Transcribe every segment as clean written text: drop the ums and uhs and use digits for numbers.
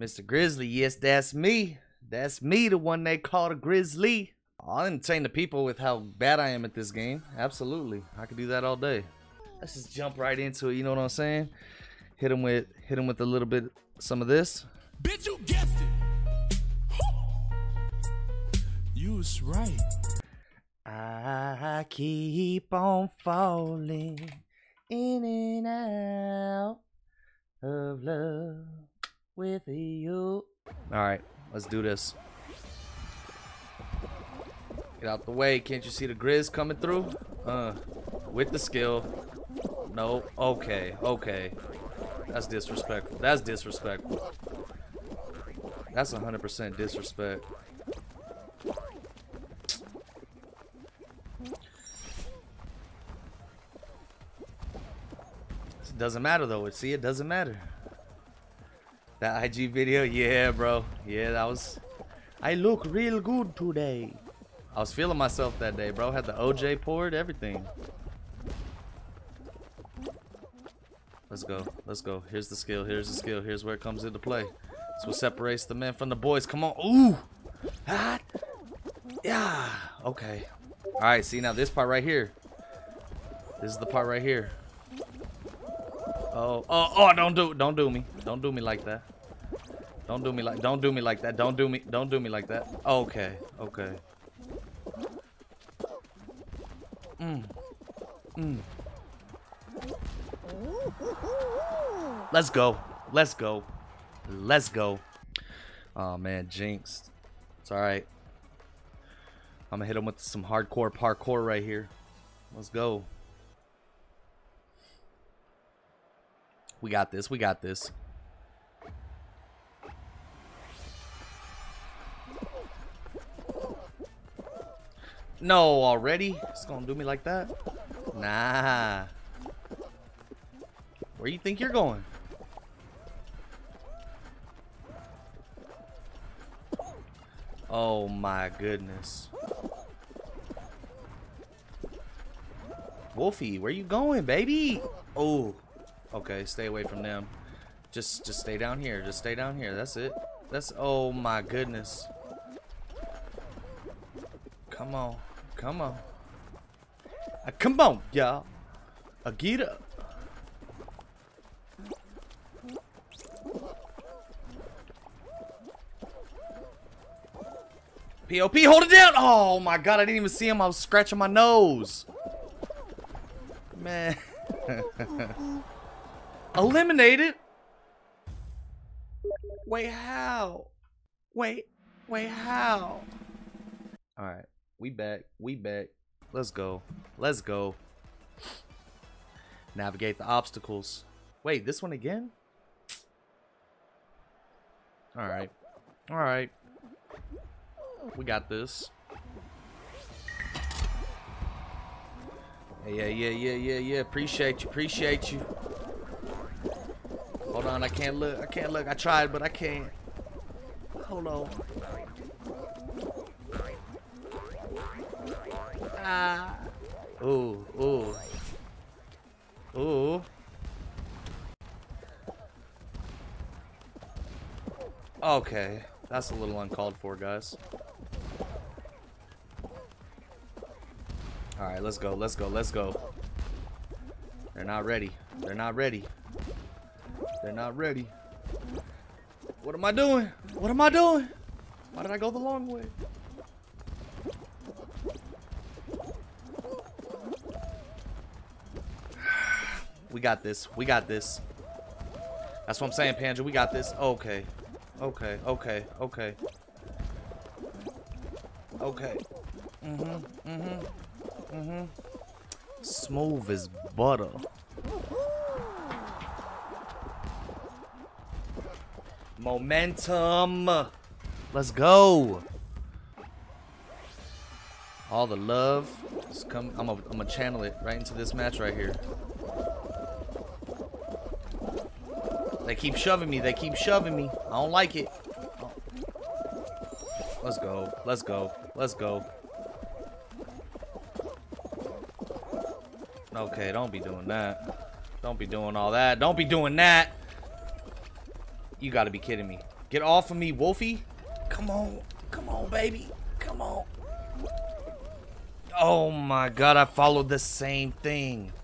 Mr. Grizzly, yes, that's me. That's me, the one they call the Grizzly. I'll entertain the people with how bad I am at this game. Absolutely. I could do that all day. Let's just jump right into it, you know what I'm saying? Hit him with a little bit, some of this. Bitch, you guessed it. Woo. You was right. I keep on falling in and out of love with you. Alright, let's do this. Get out the way. Can't you see the Grizz coming through? With the skill. No. Okay. Okay. That's disrespectful. That's disrespectful. That's 100% disrespect. It doesn't matter though. See, it doesn't matter. That IG video, yeah, bro. Yeah, that was. I look real good today. I was feeling myself that day, bro. Had the OJ poured, everything. Let's go. Let's go. Here's the skill. Here's the skill. Here's where it comes into play. That's what separates the men from the boys. Come on. Ooh. Ah. Yeah. Okay. All right. See, now this part right here. This is the part right here. Oh. Oh. Oh. Don't do me. Don't do me like that. Don't do me like that. Don't do me like that. Okay. Okay. Mm. Mm. Let's go. Let's go. Let's go. Oh man, jinxed. It's alright. I'm gonna hit him with some hardcore parkour right here. Let's go. We got this. We got this. No, already? It's gonna do me like that? Nah. Where you think you're going? Oh my goodness. Wolfie, where you going, baby? Oh. Okay, stay away from them. Just stay down here. Just stay down here. That's it. That's, oh my goodness. Come on. Come on. Come on, y'all. Get up. POP, hold it down! Oh my god, I didn't even see him. I was scratching my nose. Man. Eliminated? Wait, how? Wait, how? Alright, we back. Let's go. Navigate the obstacles. Wait, this one again? Alright. We got this. Yeah. Appreciate you. Hold on, I can't look. I tried, but I can't. Hold on. Ah. Ooh. Okay. That's a little uncalled for, guys. All right, let's go. They're not ready. What am I doing? Why did I go the long way? We got this. That's what I'm saying, Panja. We got this. Okay. Mm-hmm. Smooth as butter. Momentum. Let's go. All the love. I'm gonna channel it right into this match right here. They keep shoving me. I don't like it. Oh. Let's go. Okay, don't be doing all that. You gotta be kidding me. Get off of me, Wolfie. Come on. Come on, baby. Come on. Oh my god, I followed the same thing.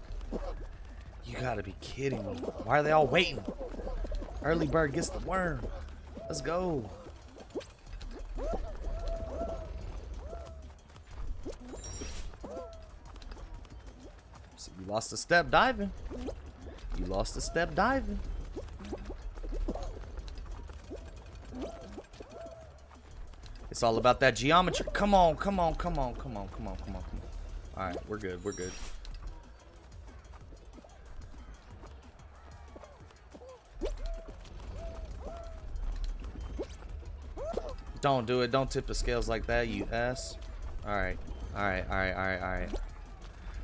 You gotta be kidding me. Why are they all waiting? Early bird gets the worm. Let's go. So you lost a step diving. You lost a step diving. It's all about that geometry. Come on, come on, come on, come on, come on, come on, come on. Alright, we're good, we're good. Don't do it. Don't tip the scales like that, you ass. Alright, alright, alright, alright, alright.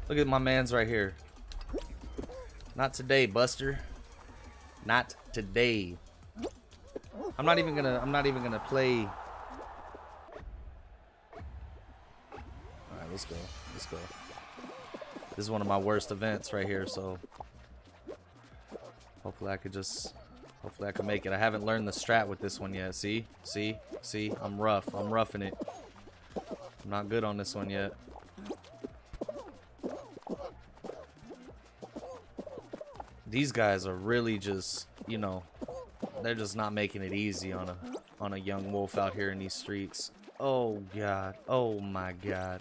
Look at my man's right here. Not today, Buster. Not today. I'm not even gonna play. Let's go. Let's go. This is one of my worst events right here, so hopefully I can make it. I haven't learned the strat with this one yet. See? See? See? I'm rough. I'm roughing it. I'm not good on this one yet. These guys are really just, you know, they're just not making it easy on a young wolf out here in these streets. Oh god. Oh my god.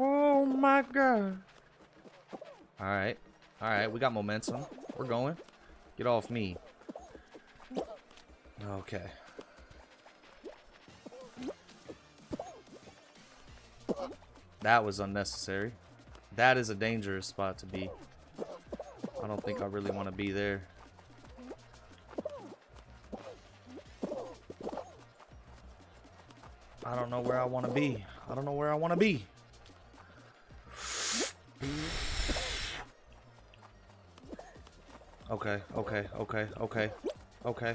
Oh my god. Alright. Alright, we got momentum. We're going. Get off me. Okay. That was unnecessary. That is a dangerous spot to be. I don't think I really want to be there. I don't know where I want to be. I don't know where I want to be. Okay, okay, okay, okay, okay,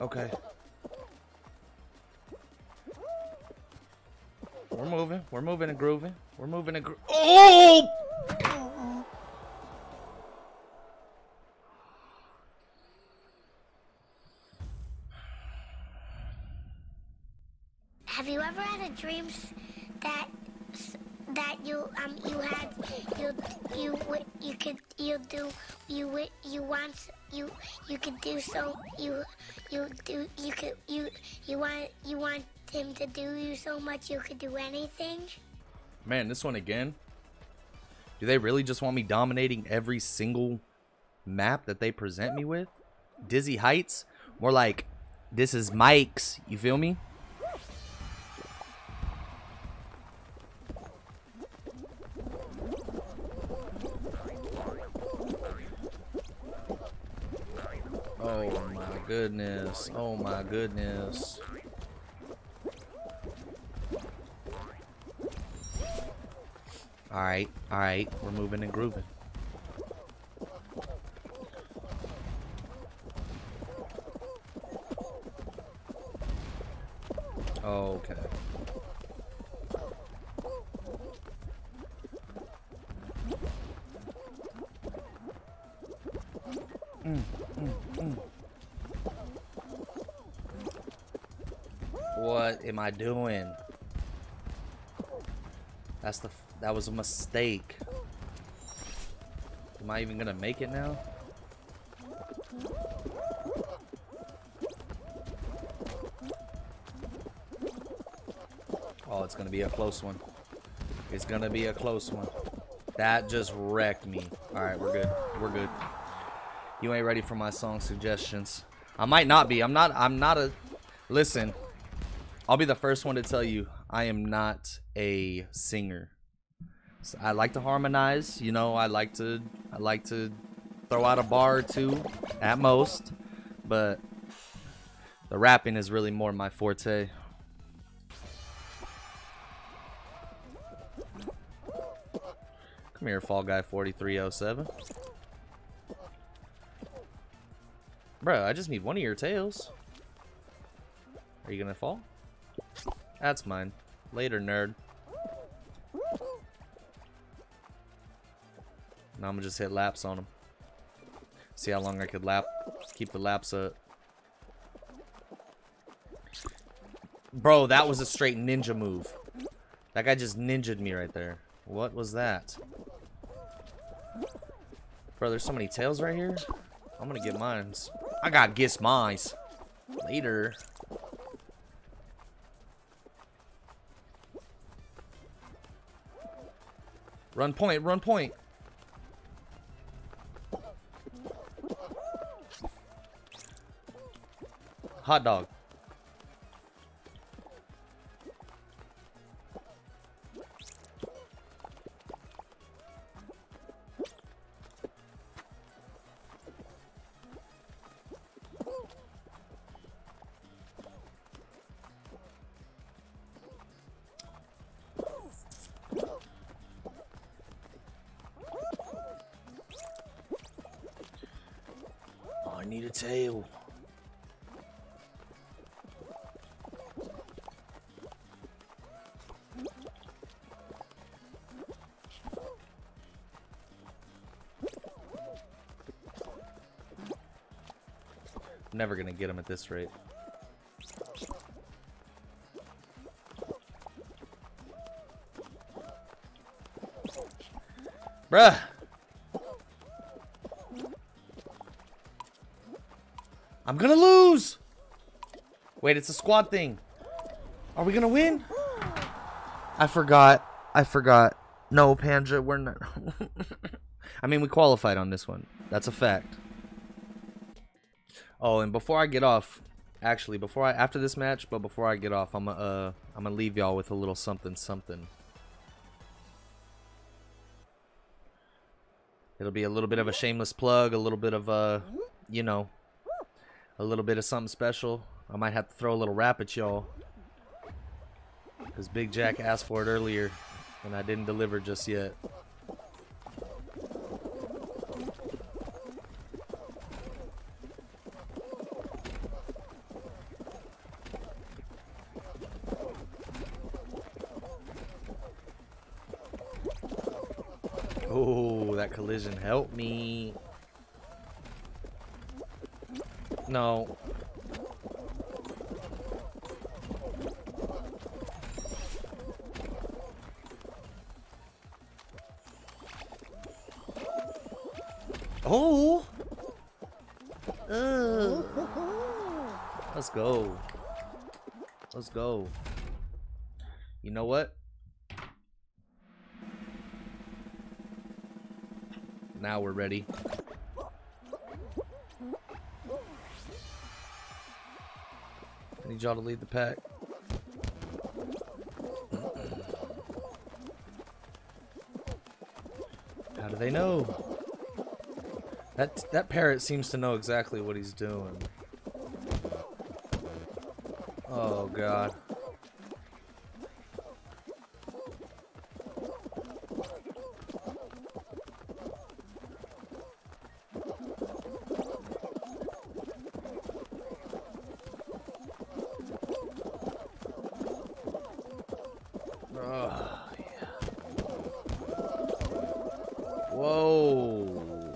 okay. We're moving and grooving, we're moving and grooving. Oh! Have you ever had a dream that you want him to do you so much you could do anything? Man, this one again? Do they really just want me dominating every single map that they present me with? Dizzy Heights? More like, this is Mike's, you feel me? Oh my goodness, oh my goodness. Alright, alright, we're moving and grooving. Okay. What am I doing? That was a mistake. Am I even gonna make it now? Oh, it's gonna be a close one. It's gonna be a close one. That just wrecked me. All right, we're good. We're good. You ain't ready for my song suggestions. I might not be. I'm not. Listen. I'll be the first one to tell you, I am not a singer. So I like to harmonize, you know, I like to throw out a bar or two at most, but the rapping is really more my forte. Come here, Fall Guy 4307. Bro, I just need one of your tails. Are you gonna fall? That's mine. Later, nerd. Now I'm gonna just hit laps on him. See how long I could lap. Keep the laps up. Bro, that was a straight ninja move. That guy just ninja'd me right there. What was that? Bro, there's so many tails right here. I'm gonna get mines. I gotta guess mines. Later. Run point, run point. Hot dog. I need a tail. Never gonna get him at this rate. Bruh. I'm gonna lose. Wait, it's a squad thing. Are we gonna win? I forgot. No, Panja, we're not. I mean, we qualified on this one. That's a fact. Oh, and before I get off, actually, after this match, but before I get off, I'm gonna leave y'all with a little something. It'll be a little bit of a shameless plug, a little bit of you know, a little bit of something special. I might have to throw a little rap at y'all, because Big Jack asked for it earlier, and I didn't deliver just yet. Oh, that collision helped me. No. Oh. Let's go. Let's go. You know what? Now we're ready. I need y'all to lead the pack. How do they know? That parrot seems to know exactly what he's doing. Oh God. Whoa.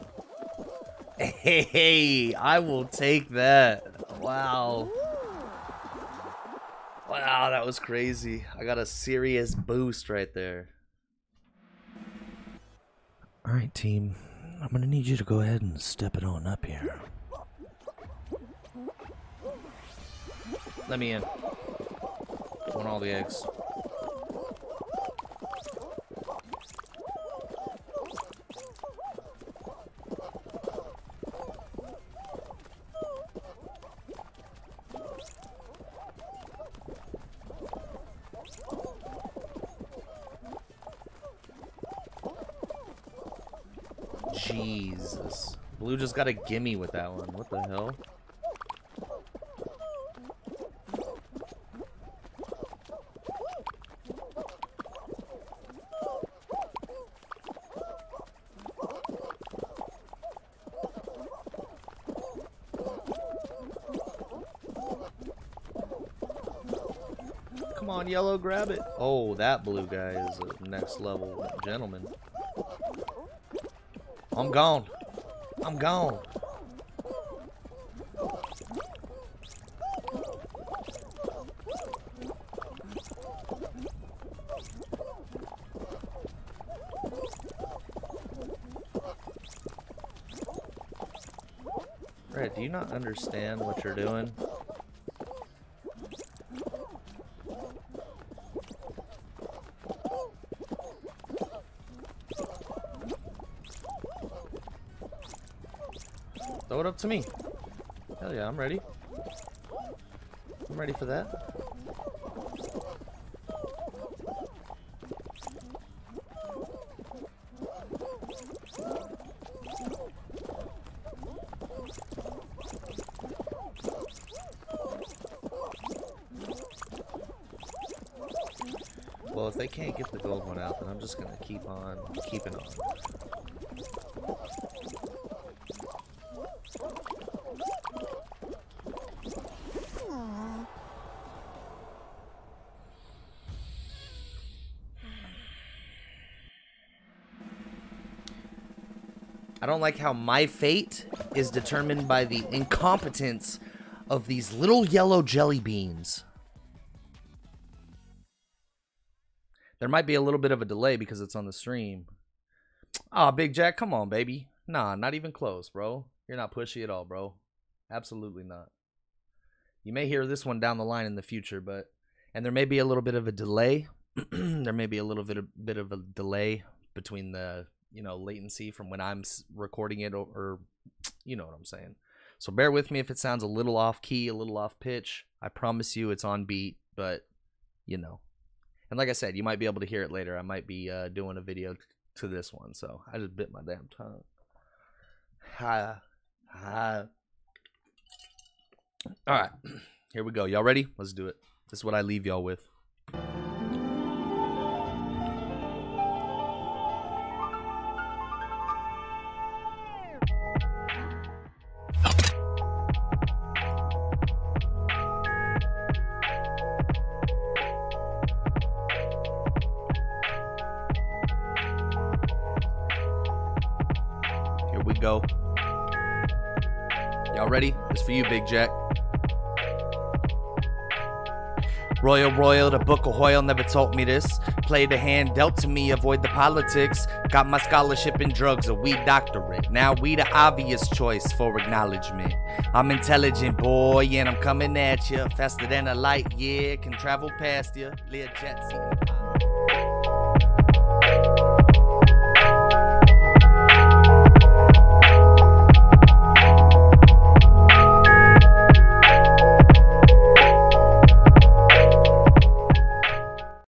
Hey, I will take that. Wow. Wow, that was crazy. I got a serious boost right there. All right, team. I'm going to need you to go ahead and step it on up here. Let me in. I want all the eggs. Jesus. Blue just got a gimme with that one. What the hell? Come on, yellow, grab it. Oh, that blue guy is a next level gentleman. I'm gone. I'm gone. Fred, do you not understand what you're doing? Throw it up to me. Hell yeah, I'm ready. I'm ready for that. Well, if they can't get the gold one out, then I'm just gonna keep on keeping on. I don't like how my fate is determined by the incompetence of these little yellow jelly beans. There might be a little bit of a delay because it's on the stream. Aw, Big Jack, come on, baby. Nah, not even close, bro. You're not pushy at all, bro. Absolutely not. You may hear this one down the line in the future, but... And there may be a little bit of a delay. There may be a little bit of a delay between the... you know, latency from when I'm recording it, or you know what I'm saying. So bear with me if it sounds a little off key, a little off pitch. I promise you it's on beat, but you know. And like I said, you might be able to hear it later. I might be doing a video to this one, so I just bit my damn tongue. All right, here we go. Y'all ready? Let's do it. This is what I leave y'all with. Go. Y'all ready? It's for you, Big Jack. Royal, the Book of Hoyle never taught me this. Play the hand dealt to me, avoid the politics. Got my scholarship in drugs, a weed doctorate. Now we the obvious choice for acknowledgement. I'm intelligent, boy, and I'm coming at ya. Faster than a light, yeah, can travel past ya. Lil Jetsy.